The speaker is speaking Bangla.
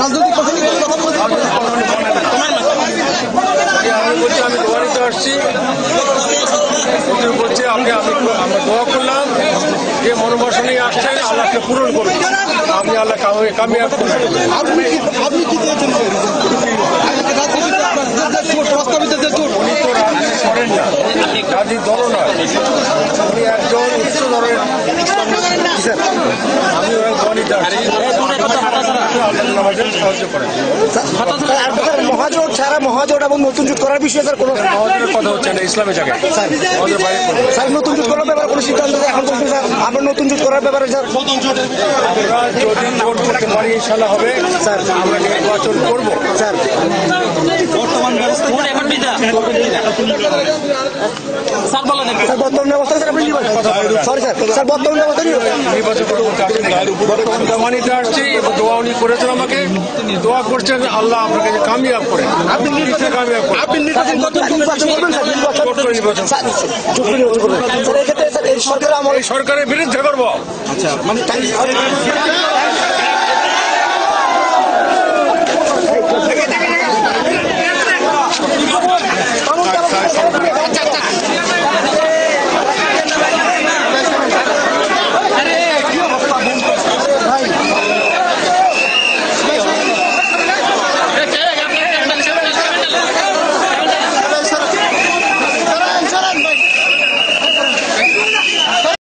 রাজনৈতিক মহাজোট ছাড়া মহাজোট এবং নতুন জোট করার বিষয়ে কথা হচ্ছে না ইসলামের জায়গায়। স্যার নতুন জোট করার ব্যাপারে কোনো সিদ্ধান্ত এখন বলছেন স্যার? আবার নতুন জোট করার ব্যাপারে স্যার জোট করতে পারি ইনশাআল্লাহ হবে স্যার, আমরা নির্বাচন করবো স্যার। বর্তমান সরকারের বিরুদ্ধে করবো। আচ্ছা মানে